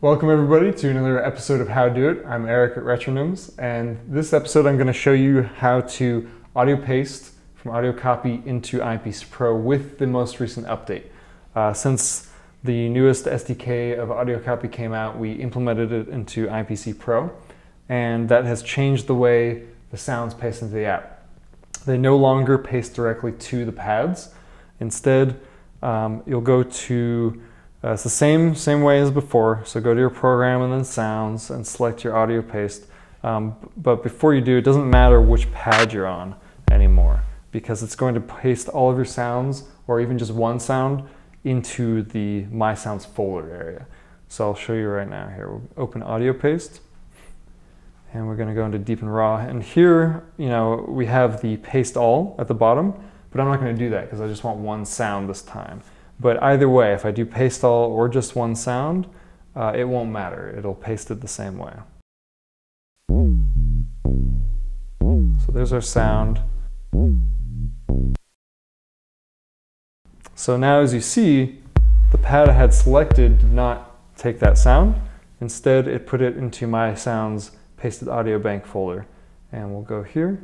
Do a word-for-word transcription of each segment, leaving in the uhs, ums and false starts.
Welcome everybody to another episode of How Do It. I'm Eric at Retronyms, and this episode I'm going to show you how to audio paste from AudioCopy into iMPC Pro with the most recent update. Uh, since the newest S D K of AudioCopy came out, we implemented it into iMPC Pro, and that has changed the way the sounds paste into the app. They no longer paste directly to the pads. Instead, um, you'll go to Uh, it's the same same way as before, so go to your program and then sounds and select your audio paste. Um, but before you do, it doesn't matter which pad you're on anymore, because it's going to paste all of your sounds, or even just one sound, into the My Sounds folder area. So I'll show you right now here. We'll open audio paste, and we're going to go into deep and raw. And here, you know, we have the paste all at the bottom, but I'm not going to do that because I just want one sound this time. But either way, if I do paste all or just one sound, uh, it won't matter. It'll paste it the same way. So there's our sound. So now, as you see, the pad I had selected did not take that sound. Instead, it put it into My Sounds pasted audio bank folder. And we'll go here,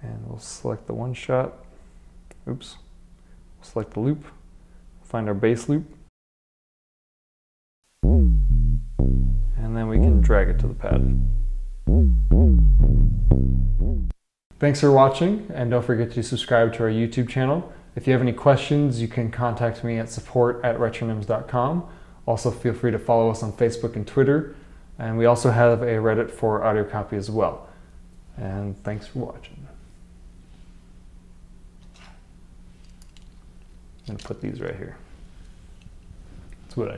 and we'll select the one shot. Oops. We'll select the loop. Find our bass loop, and then we can drag it to the pad. Thanks for watching, and don't forget to subscribe to our YouTube channel. If you have any questions, you can contact me at support at retronyms dot com. Also, feel free to follow us on Facebook and Twitter, and we also have a Reddit for AudioCopy as well. And thanks for watching. I'm going to put these right here. That's what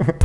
I do.